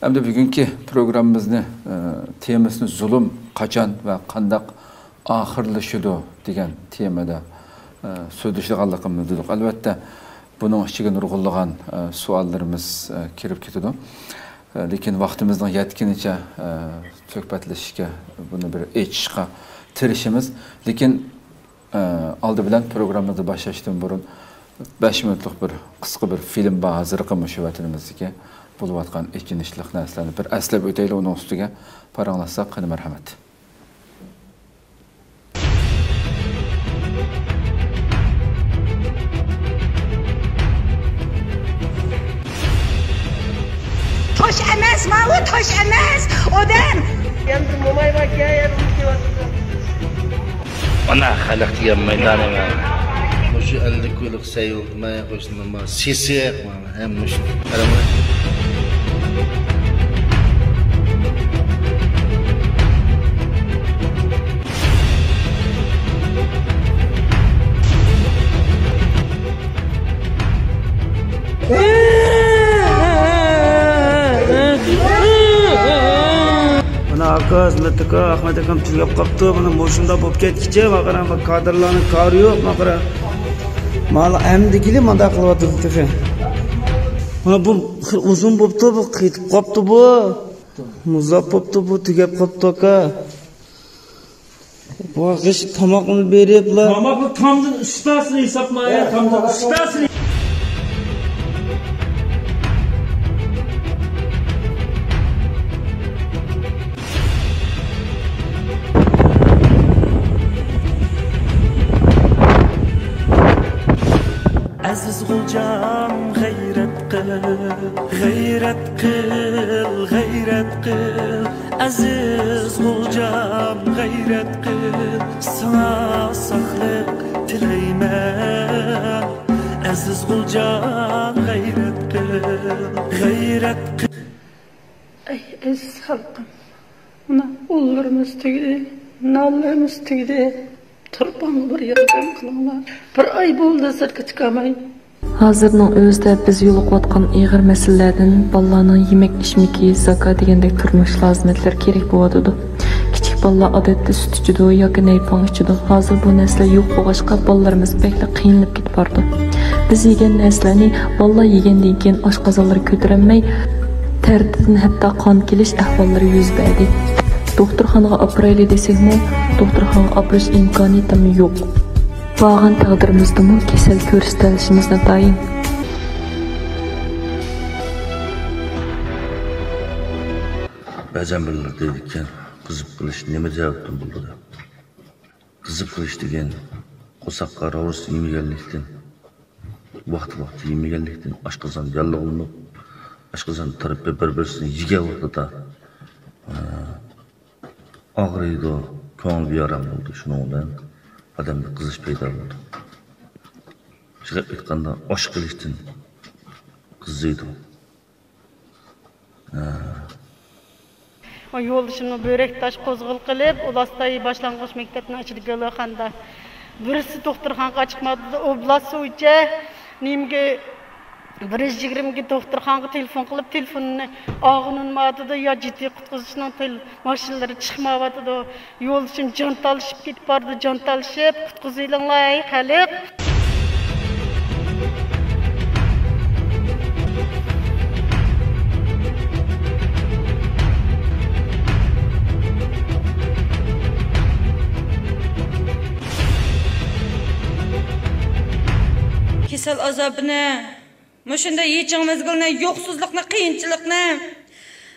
Hem de bugünkü programımızın temasını zulüm kaçan ve kandak ahırlaşıdı diyen temada sözleştik Allah'ımız dedik. Elbette bunun içine nurgulluğun suallarımız kirip gidiyordu. Lekin vaktimizden yetkinice söhbetleşişke, bunu bir eşişke tirişimiz. Lekin aldı bilen programımızı başlaştığım burun 5 minutlik bir kısa bir film bazırıqı müşüvvetinimizdeki buluvatkan ekinişlik neslerini bir əslab öteyle onun üstüge paranlasaq, qani merhamet. Toş emez, malı toş emez, odem! Yemsin momay bak ya, yerim ki Ana halak diye meydana ver. Şu ellik yıllık sayılmaya koşulmaz. Sisi yapmam. Hem müşkül. Ahmet'e Ahmet'e kamçı yap kaptı. Bana boşumda popket gideceğim. Bakana bak kadırlarını karıyor. Bakana. Mala emdikili madaklı atıldı. Bana bu uzun poptu bu, kıyıp kaptı bu. Muzap poptu bu, tükep kaptı ka. Bu kış tamakını verip la. Tamaklı tamdın ıstasını hesapmaya. Tamdın ıstasını. Gayret kıl, aziz hocam gayret kıl, sana sağlık dileymen. Aziz hocam gayret kıl, gayret kıl. Ay aziz halkım, ona ullarımız tüydü, nallarımız tüydü, tırpanlı bir yardım kılınlar. Bir ay buldu zırkı çıkamayın. Hazırning o'zida biz yo'liqayotgan og'ir masalalardan bolalarning yemek-ichmiki, zakot degandek turmush lazimliklari kerak bo'ladi. Kichik bolalar odatda sut ichadi yoki naypon ichadi. Hozir bu narsalar yo'q bo'lg'achqa bolalarimiz bekla qiyinlab ketibdi. Biz yegan narsalarni bolalar yegandan keyin oshqozonlari ko'tarilmay, tardan hatto qon kelish ahvollari yuz beradi. Doktorxonaga operayli desakmi, doktorxonaga operish imkoniyati ham yo'q. Bağın tağdırımızda mı kesel körüstelişimizde dayın. Bazen birlik dedikken kızıp kılıç neme cevaptım buldu da. Kızıp kılıç degen kosak kara orası yemeğellikten vakti yemeğellikten aşkızan yalı olunup aşkızan tarif ve berberisini yige vakti da ağrıydı o köğün bir aram oldu şuna olayın. Adamda kızış peyda oldu. Şirep etkanda aşk kılıçtın kızıydı. O yol dışında börek taş kozgul kılıp, Ulastay'ı başlangıç mektebine açılıp geliyordu. Birisi doktorhan'a çıkmadı, oblası uçak. Neyimge, birisi ciğerimge doktorhan'a telefon kılıp, telefonunu ağınınmadı da, ya ciddi kutkuzuşundan maşinleri çıkmavadı da. Yol dışında cantalışıp gidip vardı, cantalışıp kutkuzuyla layı kalıp. Kesel azabını, müşünde yiyeceğin mezgülünü, yoksuzlukunu, kıyınçılıkını,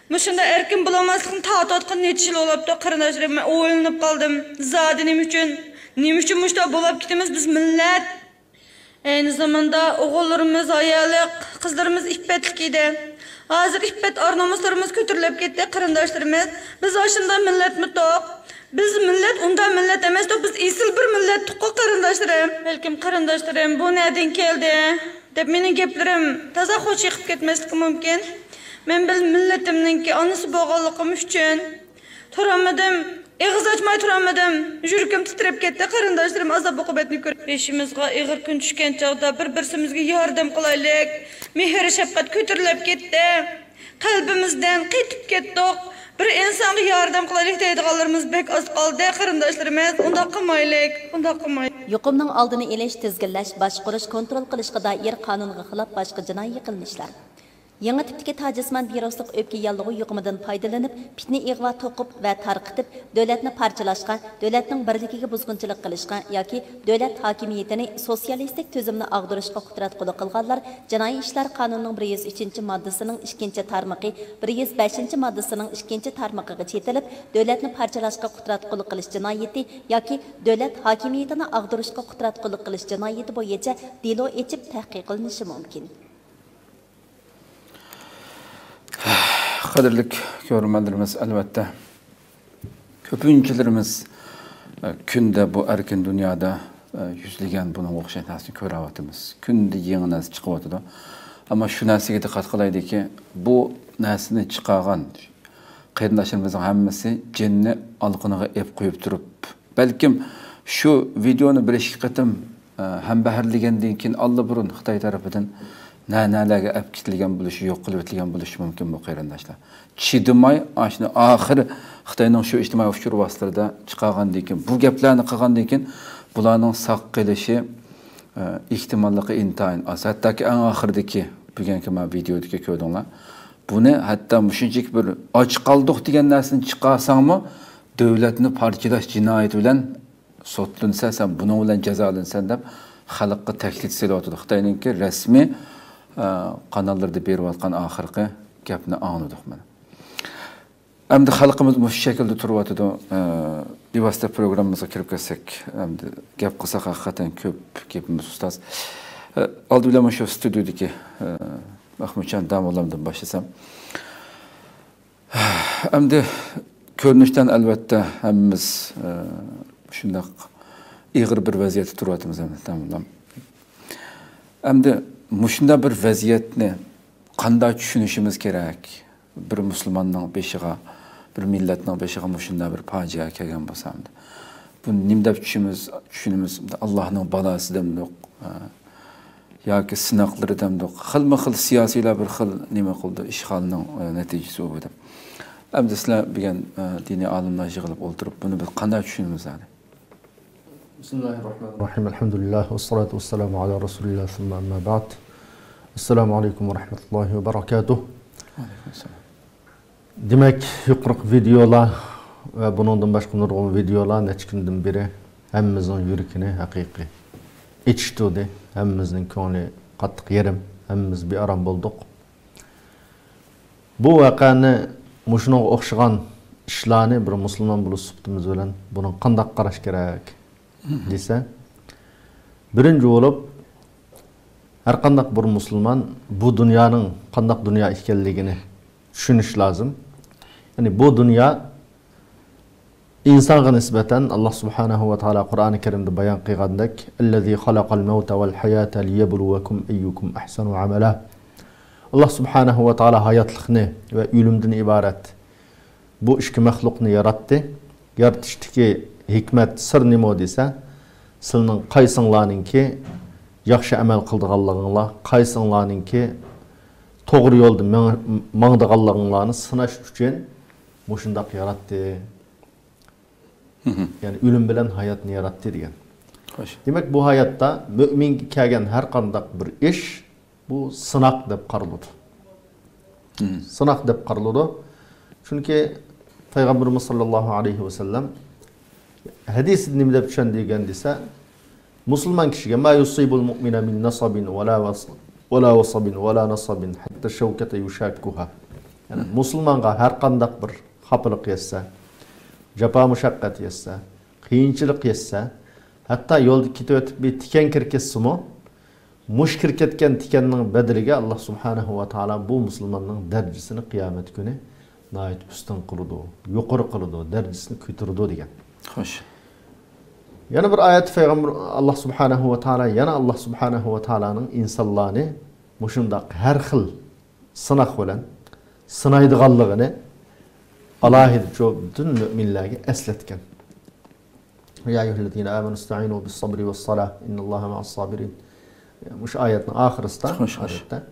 müşünde erkin bulamazlıkını, tahtotku neçil olup da kırınaşırım, oğulunub kaldım. Zadi nem üçün müşte bulup gittiğimiz biz millet. Aynı zamanda oğullarımız ayalık, kızlarımız ihbetlik idi. Hazır ihbet arnamuslarımız kötürülüp gitti, kırınaşırımız. Biz aşında millet mi tok? Biz millet, undan millet emez, biz isil bir millet tuku karındaşlarım. Belkim karındaşlarım, bu nereden geldi? Dep menin geplerim, taza hoş yıkıp gitmeslik mümkün. Men bil milletimden ki anısı boğalıqım üçün. Turamadım, eğiz açmay turamadım. Jürgüm titrep gitti, karındaşlarım azab okubetini görüp. Eşimizge eğir gün çüşken çağda bir birsimizge yardım kılaylık. Mehir şefkat kötürülüp gitti. kalbimizden kıytıp kettik. Bir insana yardım kılaylık deydiğalarımız pek az kaldı. Kırımdaşlarımız onda kımaylık, onda kımaylık. Yuqumning aldını eleş, tizginlash, başqurish, kontrol qilishga doir qonunga xilaf başqa jinoiy qilmishlar. Yangi tipdagi tajisman viruslik o'pka yallig'i yuqumidan foydalanib, fitna ig'vo to'qib va tarqitib, davlatni parchalashga, davlatning birligiga buzg'unchilik qilishga yoki davlat hokimiyatini sotsialistik tuzumni og'dirishga qudrat qo'lga qilganlar jinoiy ishlar qonunining 103-moddasining 2-tarmoqi, 105-moddasining 2-tarmoqiga chetilib, davlatni parchalashga qudrat qo'lga qilish jinoyati yoki davlat hokimiyatini og'dirishga qudrat qo'lga qilish jinoyati bo'yicha dilo etib tahqiq qilinishi mumkin. Kadirlik görmelerimiz elbette köpünçilerimiz künde bu erken dünyada yüzlügen bunun okşaytasını köravatımız. Künde yeni nesil çıkıvatıda. Ama şu nesilge de katkılaydı ki bu neslini çıkaran kıyındaşlarımızın hemmesi cenni algınığı ep koyup durup. Belki şu videonu bir şirketim hem beherligen deyinkin Allah burun Hıhtay tarafından Nanalarga olib ketilgan bo'lishi, yo'q qilib etilgan bo'lishi mumkin bu qarindoshlar. Chidimay ashni oxir Xitoyning shu ijtimoiy fikr vositalarida chiqqandan keyin bu gaplarni qilgandan keyin bularning saq qilishi ehtimolligi intayin az. Hattoki eng oxiridagi bugungi men videodagi ko'rdinglar. Buni hatto mushunchalik bir och qoldiq degan narsani chiqarsangmi, davlatni parchalash jinoyati bilan sotlinsa, sen buning bilan jazolansan deb xalqqa taklif silyotdi. Xitoyninki rasmiy kanallarda beriyotgan oxirgi gapni angladik mana. Endi xalqimiz bu shaklda turibdi. Bevosita programmamizga kirib ketsak, endi gap qilsak haqiqatan ko'p gapimiz ustoz. Oldi bilan shu studiyadagi Mahmudjon Damolamdan boshlasam. Endi ko'rinishdan albatta hammamiz shundoq ig'ir bir vaziyatda turibmiz endi Damolam. Endi mushunda bir vaziyatni qanday tushunishimiz kerak? Bir musulmonning beshiga, bir millatning beshiga mushunda bir fojia kelgan bo'lsa, buni nim deb tushunimiz Allohning balasi demdik, yoki sinoqlari demdik. Xilma-xil siyosiylar bir xil nima qildi, ishg'olning natijasi bo'ldi. Endi sizlar bilgan diniy olimlar yig'ilib o'ltirib, buni biz qanday tushunimiz kerak? Bismillahirrahmanirrahim. Elhamdülillah ve salatu ve selamu ala Resulillah summa amma ba'd. Esselamu aleyküm ve rahmetullahi ve berekatuhu. Demek yuqoriq videolar ve bunundan başka nurg'un videolar neçe günden beri hemmizin yurikini haqiqiy ichdi, hemmizning ko'ngli qattiq yerim, hemmimiz bir aram bo'ldik. Bu vaqani mushunga o'xshagan ishlarni bir musulmon bo'lib suhbatimiz bilan buni qanday qarash kerak? Desa, birinci olup, her kandak bir Müslüman bu dünyanın kandak dünya işkelliğini düşünüş lazım. Yani bu dünya insana nispeten Allah Subhanahu ve Teala Kur'an-ı Kerim'de bayan kıygandak "Ellezî halakal mevta vel hayata liyebluvekum eyyukum ahsanu amela." Allah Subhanahu ve Teala hayatlıkını ve ölümden ibaret bu işki mehlukunu yarattı. Yaratıştaki hikmet sır nima desa, sizning qaysinglarningki yaxshi amal qildiganliginglar, qaysinglarningki to'g'ri yo'lda mangdiganliginglarni sinash uchun mushundaq yaratdi. Yani o'lim bilan hayotni yaratdi degan. Demak, bu hayotda mo'minga kelgan har qanday bir ish bu sinoq deb qaraladi. Sinoq deb qaraladi. Chunki Payg'ambarimiz sollallohu alayhi vasallam hadis nimada tushun degan desa, musulmon kishiga ma yusibul mu'mina min nasabin wala wasabin wala nasabin hatta shawkata yushakkuha. Yani musulmonga har qanday bir xapiliq yetsa, jafo mushaqqat yetsa, qiyinchilik yetsa, hatta yo'lda ketayotib bir tikan kirib ketsimi, mush kirib ketgan tikanning badiliga Alloh subhanahu va taolo bu musulmonning darajasini qiyomat kuni noyat ustun qiladi, yuqori qiladi, darajasini ko'taradi degan. Hoş. Yana bir ayet Peygamber Allah Subhanahu ve Teala yana Allah Subhanahu ve Teala'nın insanlarını mushundaq her xil sınaq bilan sınaydiganligini alohida bütün müminlarga esletken. Ya ayyuhallazina amanu ista'inu bis-sabri was-salah innallaha ma'as-sabirin. Mush ayetning oxirida.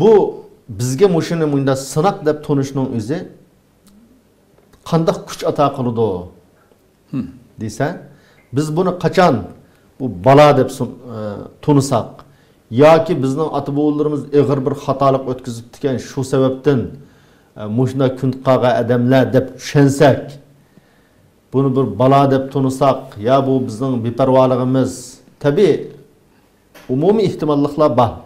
Bu bizge moşun emunda sanat deb tonuşunun özü kandak kuş ata kılıdı deysen, biz bunu kaçan bu bala deb tonusak ya ki bizden atı boğullarımız eğer bir hatalık ötküzüp diken şu sebepten moşuna küntkağa edemler deb şensek, bunu bir bala deb tonusak ya bu bizden bipervalığımız tabi umumi ihtimallıkla bah.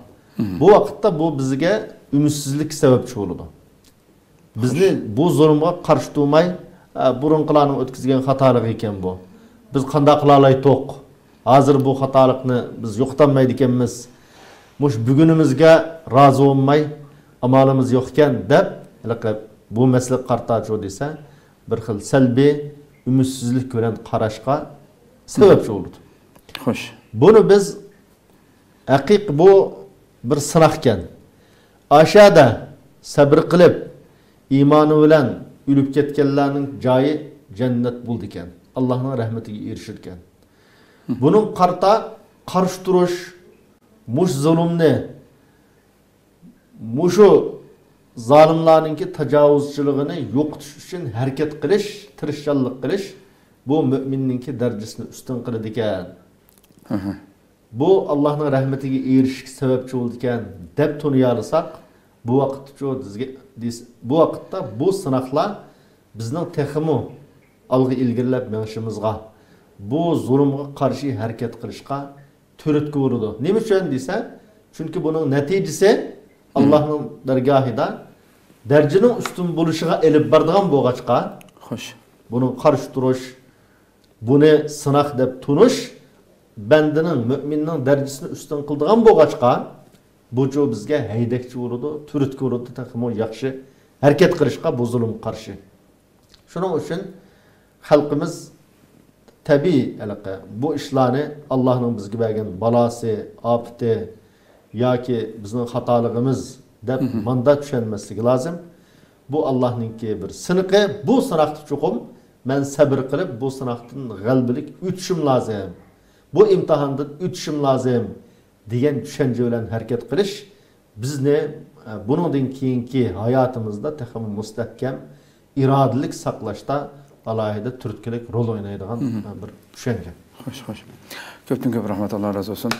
Bu vakitte bu bizge ümitsizlik sebepçi oldu. Bizni bu zorunluğa karşı durmay, burun kılanın ötkizgen hatalık iken bu. Biz kanda kılalay tok. Hazır bu hatalıkını biz yoktanmaydı ikenimiz. Muş bugünümüzge razı olmay, amalımız yokken de bu mesele kartacı olduysa bir hıl selbi, ümitsizlik gören karışka sebepçi oldu. Hoş. Bunu biz hakik bu bir sınakken aşağıda sabır kılıp imanı bilen ülüp ketkenlerinin cayı cennet bulduken Allah'ın rahmeti erişirken bunun karta karşı duruş muş zulümünü muşu zalimlerinki tecavüzçılığını yok tutuş için hareket kılış, tırışçallık kılış bu mümininki derecesini üstün kılıdıken bu Allah'ın rahmetine erişik sebepçi oldukken deb tonu yarısak bu vakitte bu sınakla bizden tekimi algı ilgirlep menşimizga bu zulümge karşı hareket kılışka törütkü vurudu. Ne için deyse? Çünkü bunun neticesi Allah'ın dergahida dercinin üstün buluşuğa elip bardıgan boğaçka bunun karşı duruş bunu sınak deb tunuş bendinin, müminin derecesini üstten kıldığan boğaçka bu çoğu bizge heydekçi uğrudu, türütkü uğrudu, takımı yakşı, hareket kırışka bozulum karşı. Şunun için halkımız tabi bu işlerini Allah'ın bizge belgen balası, apti ya ki bizim hatalığımız de mandat düşenmesi lazım. Bu Allah'ınki bir sınıkı, bu sınaktı çokum, ben sabır kılıp bu sınaktın galbilik üçüm lazım. Bu imtihanda üçüm lazım diyen düşünce olan hareket kılış biz ne bunun dinkinki hayatımızda tekrar müstehkem iradelik saklaşta alayda Türkçelik rol oynayan bir düşünce. Hoş. Köptün köp rahmet Allah razı olsun.